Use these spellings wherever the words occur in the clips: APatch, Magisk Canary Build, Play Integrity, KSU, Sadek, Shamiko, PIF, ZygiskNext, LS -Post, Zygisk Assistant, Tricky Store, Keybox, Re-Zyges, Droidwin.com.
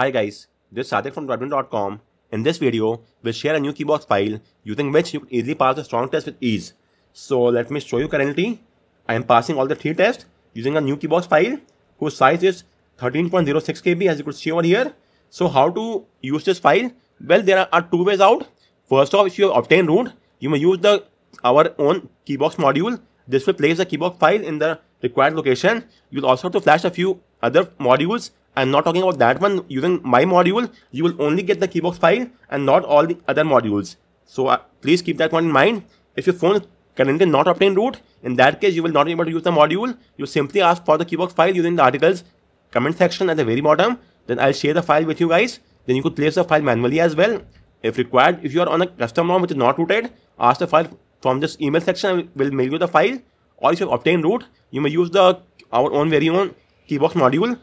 Hi guys, this is Sadek from Droidwin.com. In this video, we'll share a new keybox file using which you can easily pass the strong test with ease. So let me show you currently. I am passing all the three tests using a new keybox file whose size is 13.06 KB as you could see over here. So how to use this file? Well, there are two ways out. First off, if you obtain root, you may use our own keybox module. This will place the keybox file in the required location. You'll also have to flash a few other modules. I'm not talking about that one. Using my module, you will only get the keybox file and not all the other modules. So please keep that one in mind. If your phone currently not obtain root, in that case, you will not be able to use the module. You simply ask for the keybox file using the article's comment section at the very bottom. Then I'll share the file with you guys. Then you could place the file manually as well. If required, if you are on a custom ROM which is not rooted, ask the file from this email section. I will mail you the file. Or if you obtain root, you may use our very own keybox module.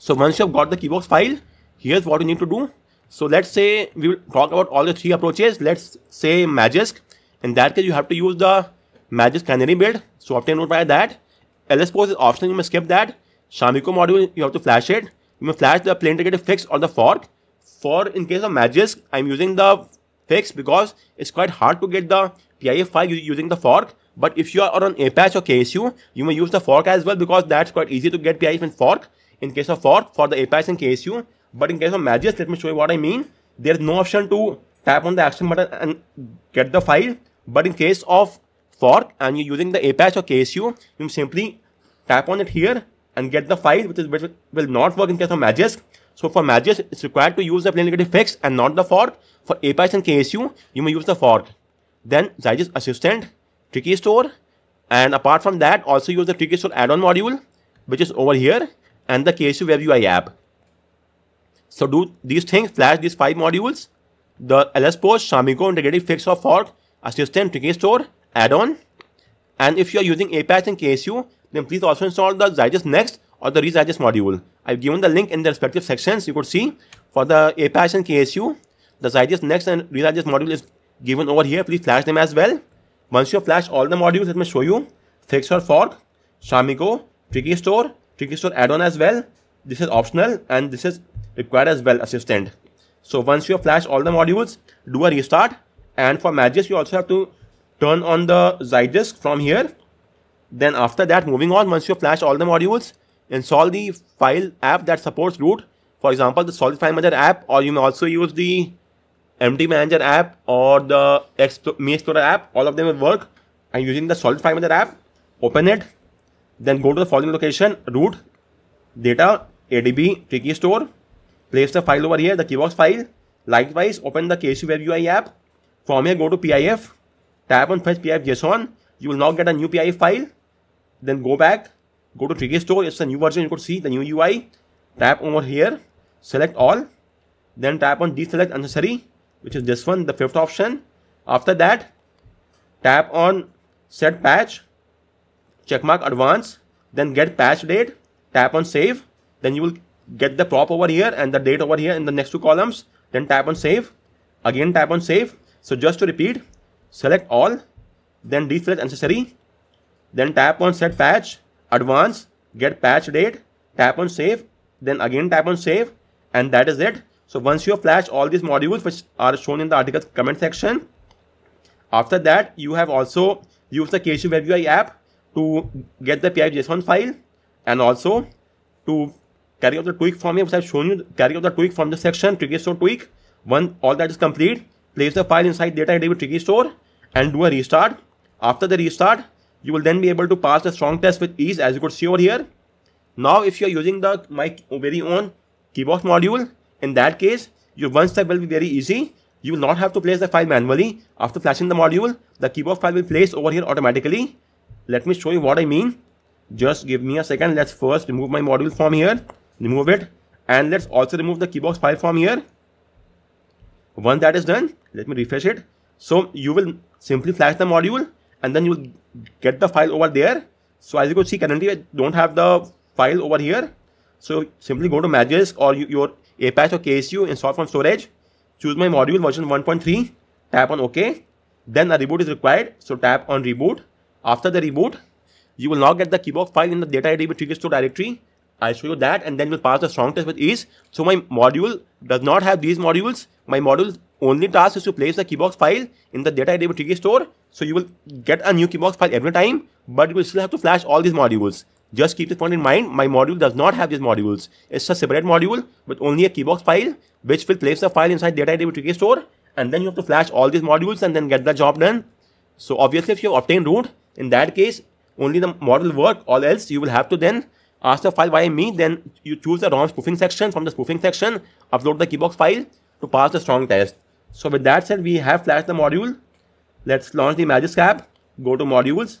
So once you have got the keybox file, here's what you need to do. So let's say we will talk about all the three approaches. Let's say Magisk. In that case, you have to use the Magisk Canary Build. So obtain root by that. LS -Post is optional. You may skip that. Shamiko module, you have to flash it. You may flash the Play Integrity fix or the fork. For in case of Magisk, I'm using the fix because it's quite hard to get the PIF file using the fork. But if you are on APatch or KSU, you may use the fork as well because that's quite easy to get PIF and fork. In case of fork for the APatch and KSU, but in case of Magisk, let me show you what I mean. There is no option to tap on the action button and get the file. But in case of fork and you're using the APatch or KSU, you simply tap on it here and get the file, which will not work in case of Magisk. So for Magisk, it's required to use the Play Integrity fix and not the fork. For APatch and KSU, you may use the fork. Then Zygisk Assistant, Tricky Store, and apart from that, also use the Tricky Store add-on module, which is over here, and the KSU Web UI app. So do these things, flash these five modules, the LS -Post, Shamiko, Integrity Fix or Fork, Assistant, Tricky Store, add-on. And if you are using APatch and KSU, then please also install the ZygiskNext or the Re-Zyges module. I've given the link in the respective sections. You could see for the APatch and KSU, the ZygiskNext and Re-Zyges module is given over here. Please flash them as well. Once you flash all the modules, let me show you. Fix or Fork, Shamiko, Tricky Store add-on as well. This is optional and this is required as well, Assistant. So once you flash all the modules, do a restart. And for Magisk, you also have to turn on the Zygisk from here. Then after that, moving on, once you flash all the modules, install the file app that supports root. For example, the Solid File Manager app, or you may also use the MD Manager app or the Me Explorer app. All of them will work. I'm using the Solid File Manager app. Open it. Then go to the following location, root, data, ADB, Tricky Store. Place the file over here, the keybox file. Likewise, open the KSU Web UI app. From here, go to PIF. Tap on Fetch PIF JSON. You will now get a new PIF file. Then go back. Go to Tricky Store. It's a new version. You could see the new UI. Tap over here. Select all. Then tap on Deselect Unnecessary, which is this one, the fifth option. After that, tap on Set Patch. Checkmark advance, then get patch date, tap on save, then you will get the prop over here and the date over here in the next two columns, then tap on save, again tap on save. So just to repeat, select all, then deselect unnecessary, then tap on set patch, advance, get patch date, tap on save, then again tap on save, and that is it. So once you flash all these modules which are shown in the article's comment section, after that you have also used the KSU Web UI app to get the PIF JSON file and also to carry out the tweak from here, which I've shown you, carry out the tweak from the section Tricky Store tweak. Once all that is complete, place the file inside data ADB Tricky Store and do a restart. After the restart, you will then be able to pass the strong test with ease, as you could see over here. Now, if you are using the my very own keybox module, in that case, your one step will be very easy. You will not have to place the file manually. After flashing the module, the keybox file will place over here automatically. Let me show you what I mean. Just give me a second. Let's first remove my module from here. Remove it. And let's also remove the keybox file from here. Once that is done, let me refresh it. So you will simply flash the module and then you will get the file over there. So as you can see, currently I don't have the file over here. So simply go to Magisk or your APatch or KSU, install from storage. Choose my module version 1.3. Tap on OK. Then a reboot is required. So tap on reboot. After the reboot, you will now get the keybox file in the data ADB Tricky Store directory. I'll show you that, and then we'll pass the strong test with ease. So my module does not have these modules. My module's only task is to place the keybox file in the data table Tricky Store. So you will get a new keybox file every time, but you will still have to flash all these modules. Just keep this point in mind. My module does not have these modules. It's a separate module with only a keybox file, which will place the file inside data table Tricky Store, and then you have to flash all these modules and then get the job done. So obviously, if you obtain root, in that case, only the module work. All else, you will have to then ask the file by me, then you choose the ROM spoofing section. From the spoofing section, upload the keybox file to pass the strong test. So with that said, we have flashed the module. Let's launch the Magisk app. Go to modules.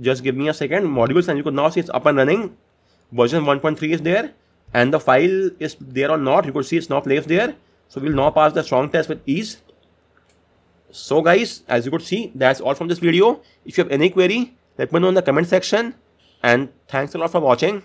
Just give me a second. Modules, and you could now see it's up and running. Version 1.3 is there, and the file is there or not. You could see it's now placed there. So we'll now pass the strong test with ease. So guys, as you could see, that's all from this video. If you have any query, let me know in the comment section. And thanks a lot for watching.